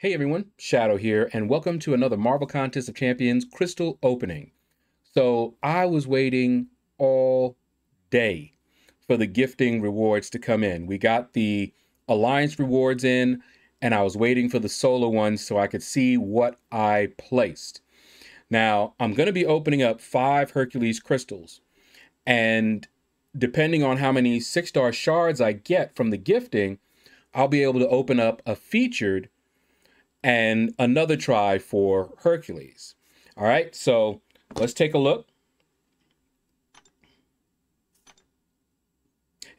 Hey everyone, Shadow here, and welcome to another Marvel Contest of Champions Crystal Opening. So I was waiting all day for the gifting rewards to come in. We got the Alliance rewards in, and I was waiting for the solo ones so I could see what I placed. Now, I'm going to be opening up 5 Hercules crystals, and depending on how many 6-star shards I get from the gifting, I'll be able to open up a featured and another try for Hercules. All right, so let's take a look.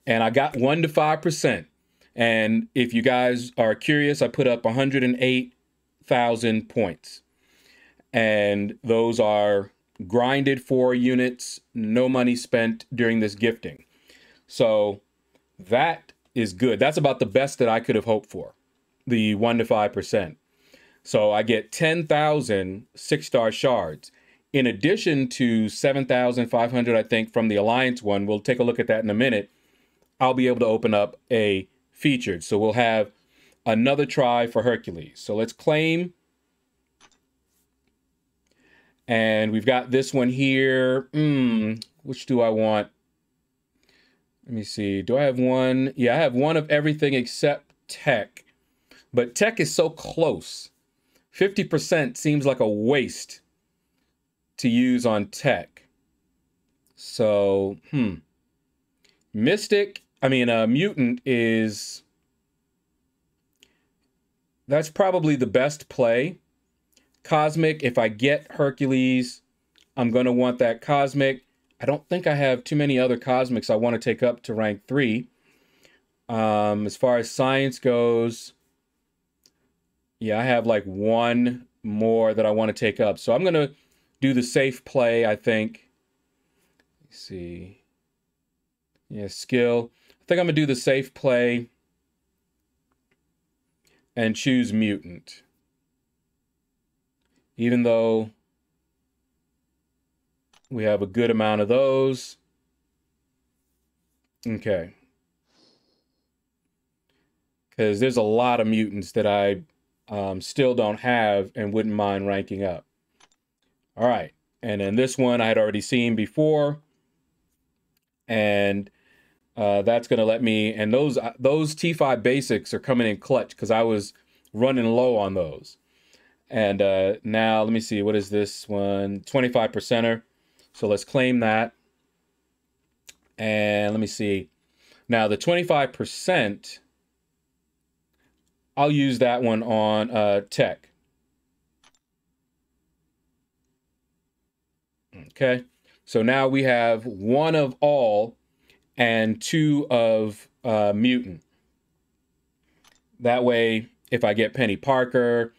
And I got 1 to 5%. And if you guys are curious, I put up 108,000 points. And those are grinded 4 units, no money spent during this gifting. So that is good. That's about the best that I could have hoped for, the 1 to 5%. So I get 10,000 6-star shards in addition to 7,500, I think, from the Alliance one. We'll take a look at that in a minute. I'll be able to open up a featured. So we'll have another try for Hercules. So let's claim. And we've got this one here. Which do I want? Let me see. Do I have one? Yeah, I have one of everything except tech. But tech is so close. 50% seems like a waste to use on tech. So, mutant is, that's probably the best play. Cosmic, if I get Hercules, I'm going to want that Cosmic. I don't think I have too many other Cosmics I want to take up to rank 3. As far as science goes, yeah, I have like 1 more that I want to take up. So I'm going to do the safe play, I think. Let's see. Yeah, skill. I think I'm going to do the safe play and choose mutant. Even though we have a good amount of those. Okay. Because there's a lot of mutants that I still don't have and wouldn't mind ranking up. All right, and then this one I had already seen before, and that's gonna let me, and those T5 basics are coming in clutch because I was running low on those. And now let me see, what is this one? 25%er. So let's claim that. And let me see, now the 25%, I'll use that one on tech. Okay, so now we have 1 of all and 2 of mutant. That way, if I get Penny Parker,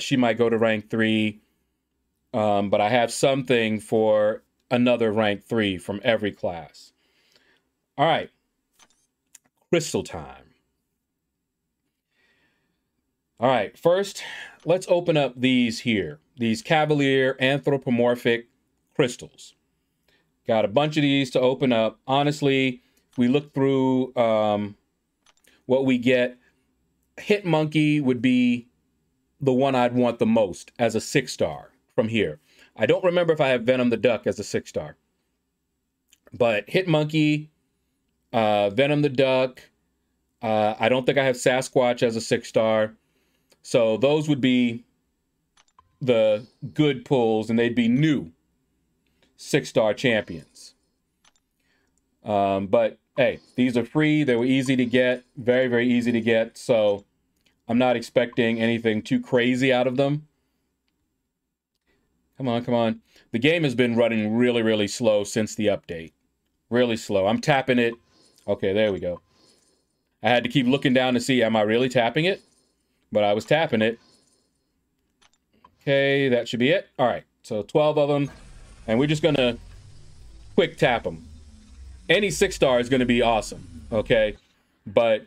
she might go to rank 3, but I have something for another rank 3 from every class. All right, crystal time. All right, first, let's open up these here, these Cavalier anthropomorphic crystals. Got a bunch of these to open up. Honestly, we look through what we get. Hit Monkey would be the one I'd want the most as a 6-star from here. I don't remember if I have Venom the Duck as a 6-star. But Hit Monkey, Venom the Duck. I don't think I have Sasquatch as a 6-star. So those would be the good pulls, and they'd be new 6-star champions. But hey, these are free. They were easy to get, very, very easy to get. So I'm not expecting anything too crazy out of them. Come on, come on. The game has been running really, really slow since the update. Really slow. I'm tapping it. Okay, there we go. I had to keep looking down to see, am I really tapping it? But I was tapping it. Okay, that should be it. All right, so 12 of them. And we're just going to quick tap them. Any 6-star is going to be awesome, okay? But,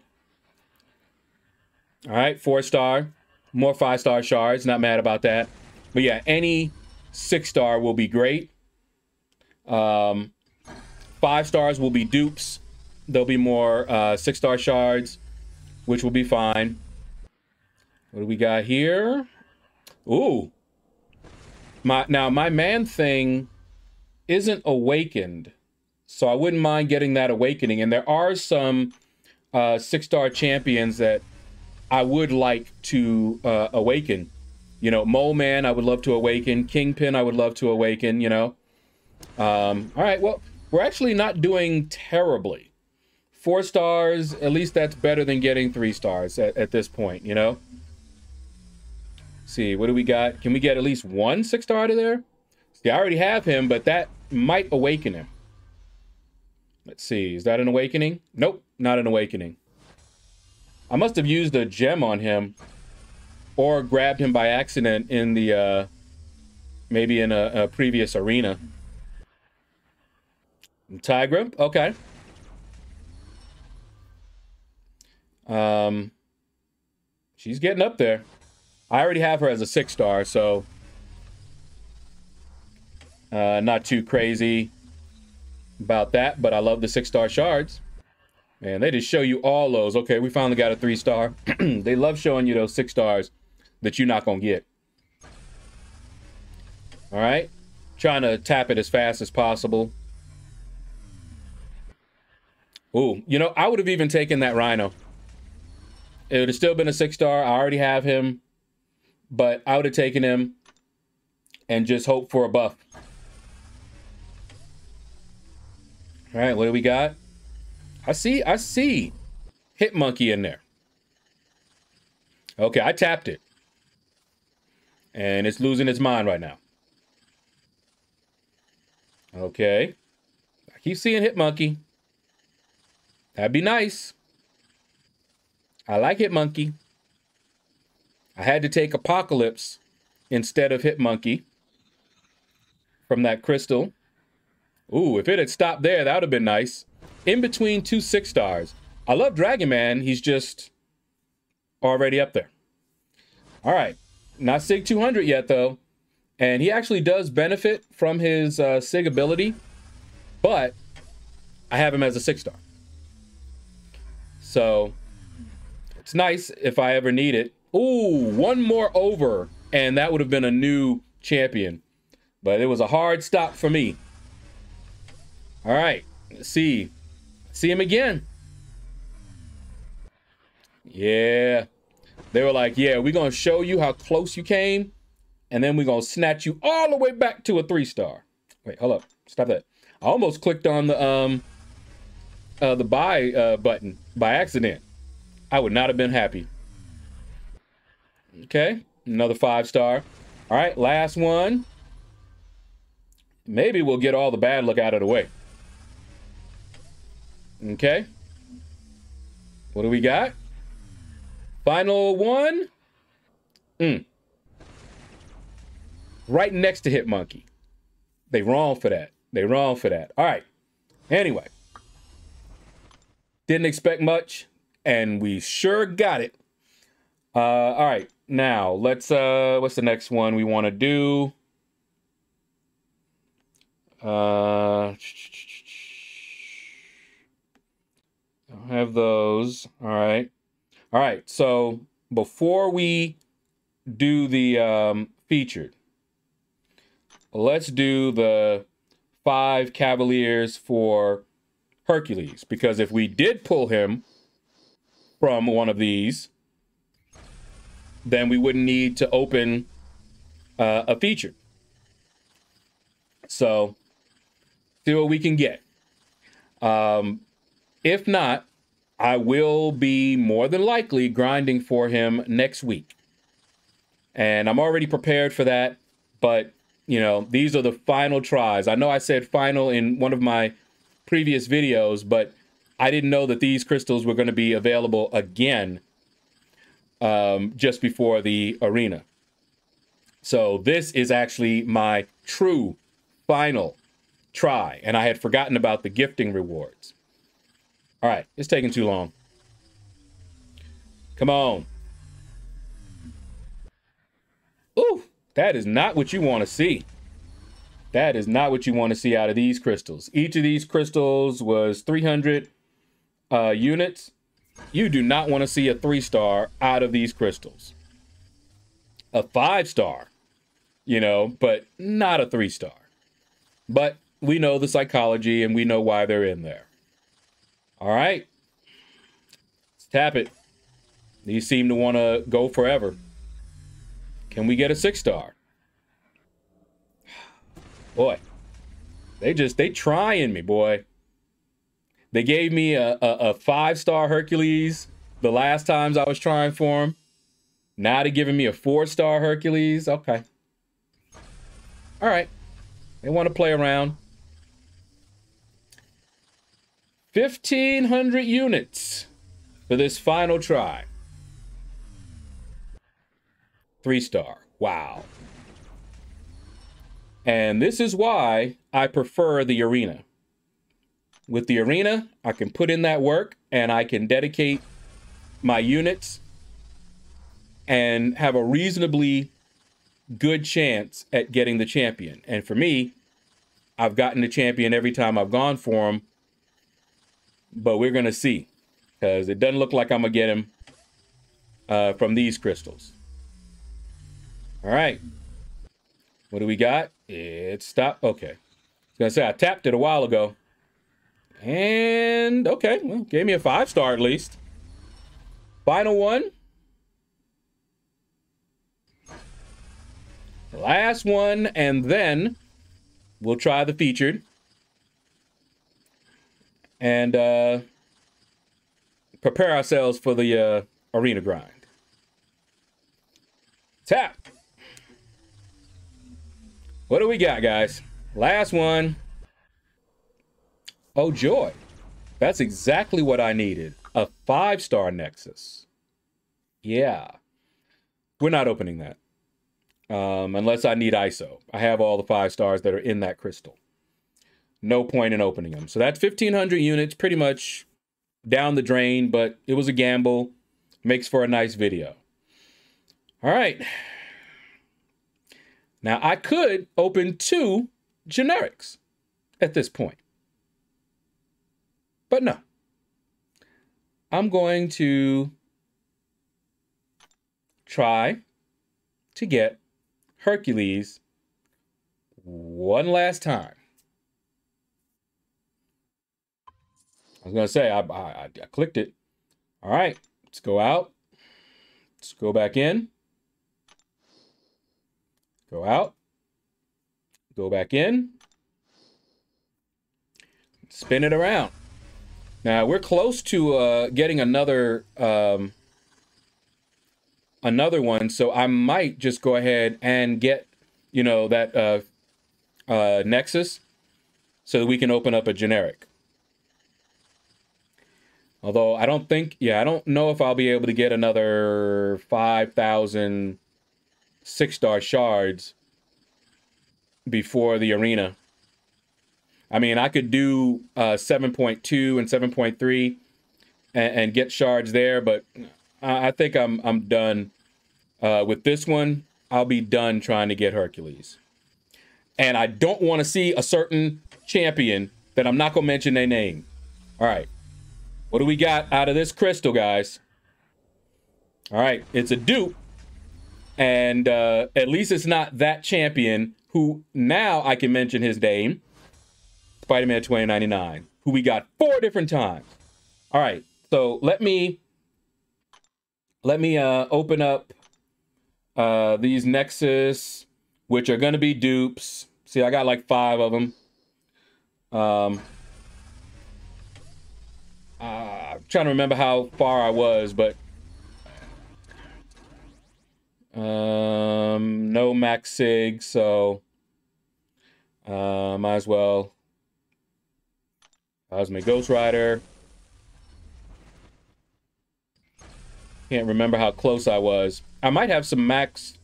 all right, 4-star. More 5-star shards, not mad about that. But yeah, any 6-star will be great. 5 stars will be dupes. There'll be more 6-star shards, which will be fine. What do we got here? Ooh. Now, my Man Thing isn't awakened, so I wouldn't mind getting that awakening. And there are some six-star champions that I would like to awaken. You know, Mole Man, I would love to awaken. Kingpin, I would love to awaken, you know. All right, well, we're actually not doing terribly. 4 stars, at least that's better than getting 3 stars at this point, you know. See, what do we got? Can we get at least 1 six-star to there? See, I already have him, but that might awaken him. Let's see, is that an awakening? Nope, not an awakening. I must have used a gem on him or grabbed him by accident in the, maybe in a previous arena. Tigra, okay. She's getting up there. I already have her as a 6-star, so not too crazy about that, but I love the 6-star shards. Man, they just show you all those. Okay, we finally got a 3-star. They love showing you those 6 stars that you're not going to get. All right, trying to tap it as fast as possible. Ooh, you know, I would have even taken that Rhino. It would have still been a 6-star. I already have him. But I would have taken him and just hoped for a buff. All right, what do we got? I see Hit Monkey in there. Okay, I tapped it. And it's losing its mind right now. Okay. I keep seeing Hit Monkey. That'd be nice. I like Hit Monkey. I had to take Apocalypse instead of Hit Monkey from that crystal. Ooh, if it had stopped there, that would have been nice. In between 2 6-stars. I love Dragon Man. He's just already up there. All right. Not Sig 200 yet, though. And he actually does benefit from his Sig ability. But I have him as a 6-star. So it's nice if I ever need it. Ooh, one more over, and that would have been a new champion. But it was a hard stop for me. All right, let's see. See him again. Yeah. They were like, yeah, we're going to show you how close you came, and then we're going to snatch you all the way back to a 3-star. Wait, hold up. Stop that. I almost clicked on the buy button by accident. I would not have been happy. Okay, another 5-star. All right, last one. Maybe we'll get all the bad luck out of the way. Okay. What do we got? Final one. Right next to Hit Monkey. They wrong for that. They wrong for that. All right. Anyway. Didn't expect much, and we sure got it. All right. Now, let's, what's the next one we want to do? Don't have those. All right. All right. So before we do the featured, let's do the 5 Cavaliers for Hercules. Because if we did pull him from one of these, then we wouldn't need to open a feature. So, see what we can get. If not, I will be more than likely grinding for him next week. And I'm already prepared for that, but, you know, these are the final tries. I know I said final in one of my previous videos, but I didn't know that these crystals were going to be available again just before the arena. So this is actually my true final try, and I had forgotten about the gifting rewards. All right, it's taking too long. Come on. Ooh, that is not what you want to see. That is not what you want to see out of these crystals. Each of these crystals was 300 units. You do not want to see a 3-star out of these crystals. a 5-star, you know, but not a 3-star. But we know the psychology and we know why they're in there. All right. Let's tap it. These seem to want to go forever. Can we get a 6-star? Boy, they trying me, boy. They gave me a 5-star Hercules the last times I was trying for him. Now they're giving me a 4-star Hercules. Okay. All right. They want to play around. 1,500 units for this final try. 3-star. Wow. And this is why I prefer the arena. With the arena, I can put in that work and I can dedicate my units and have a reasonably good chance at getting the champion. And for me, I've gotten the champion every time I've gone for him, but we're going to see, because it doesn't look like I'm going to get him from these crystals. All right. What do we got? It's stopped. Okay. I was going to say, I tapped it a while ago. And, okay, well, gave me a 5-star at least. Final one. Last one, and then we'll try the featured. And prepare ourselves for the arena grind. Tap. What do we got, guys? Last one. Oh, joy. That's exactly what I needed. A 5-star Nexus. Yeah. We're not opening that. Unless I need ISO. I have all the 5 stars that are in that crystal. No point in opening them. So that's 1,500 units, pretty much down the drain, but it was a gamble. Makes for a nice video. All right. Now, I could open 2 generics at this point. But no. I'm going to try to get Hercules one last time. I was going to say, I clicked it. All right, let's go out. Let's go back in. Go out, go back in, spin it around. Now we're close to getting another another one, so I might just go ahead and get, you know, that Nexus, so that we can open up a generic. Although I don't think, yeah, I don't know if I'll be able to get another 5,000. 6-star shards before the arena. I mean, I could do 7.2 and 7.3 and get shards there, but I think I'm done with this one. I'll be done trying to get Hercules, and I don't want to see a certain champion that I'm not gonna mention their name. All right, what do we got out of this crystal, guys? All right, it's a dupe. And at least it's not that champion who now I can mention his name, Spider-Man 2099, who we got 4 different times. All right, so let me open up these Nexus, which are going to be dupes. See, I got like 5 of them. I'm trying to remember how far I was, but no max sig, so might as well. Cosmic Ghost Rider. Can't remember how close I was. I might have some max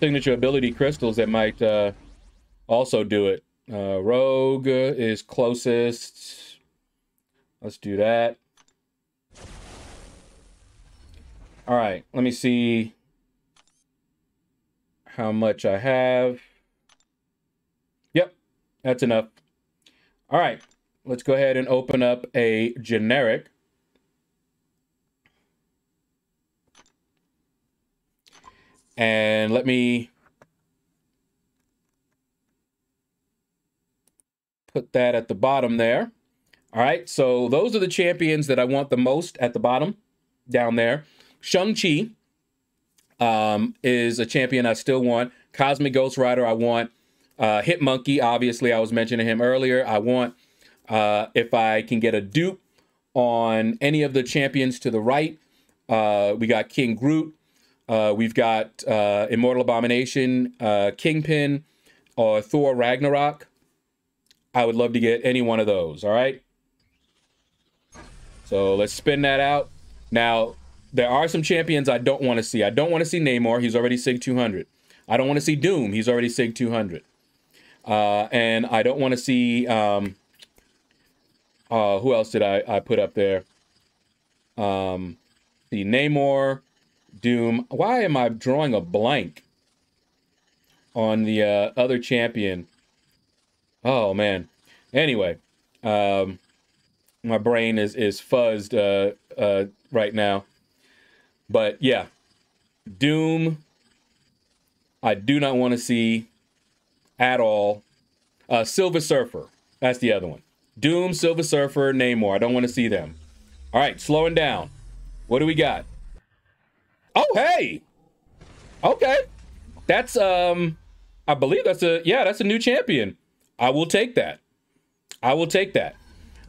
signature ability crystals that might also do it. Rogue is closest. Let's do that. All right, let me see how much I have. Yep, that's enough. All right, let's go ahead and open up a generic. And let me put that at the bottom there. All right, so those are the champions that I want the most at the bottom down there. Shang-Chi is a champion I still want. Cosmic Ghost Rider I want. Hit Monkey, obviously, I was mentioning him earlier. I want, if I can get a dupe on any of the champions to the right, we got King Groot. We've got Immortal Abomination, Kingpin, or Thor Ragnarok. I would love to get any one of those, all right? So let's spin that out. Now, there are some champions I don't want to see. I don't want to see Namor. He's already SIG 200. I don't want to see Doom. He's already SIG 200. And I don't want to see... who else did I put up there? The Namor, Doom. Why am I drawing a blank on the other champion? Oh, man. Anyway, my brain is fuzzed right now. But, yeah. Doom, I do not want to see at all. Silver Surfer. That's the other one. Doom, Silver Surfer, Namor. I don't want to see them. All right, slowing down. What do we got? Oh, hey! Okay. That's, I believe that's a, yeah, that's a new champion. I will take that. I will take that.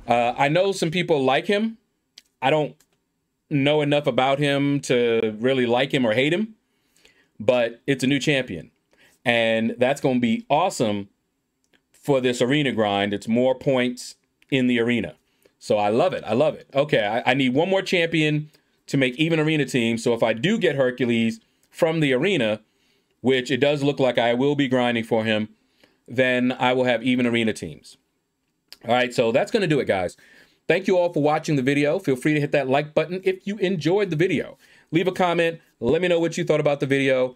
I know some people like him. I don't know enough about him to really like him or hate him, but it's a new champion. And that's going to be awesome for this arena grind. It's more points in the arena. So I love it. I love it. Okay, I need one more champion to make even arena team. So if I do get Hercules from the arena, which it does look like I will be grinding for him, then I will have even arena teams. All right, so that's going to do it, guys. Thank you all for watching the video. Feel free to hit that like button if you enjoyed the video. Leave a comment. Let me know what you thought about the video.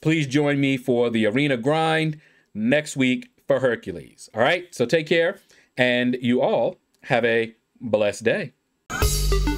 Please join me for the arena grind next week for Hercules. All right, so take care, and you all have a blessed day.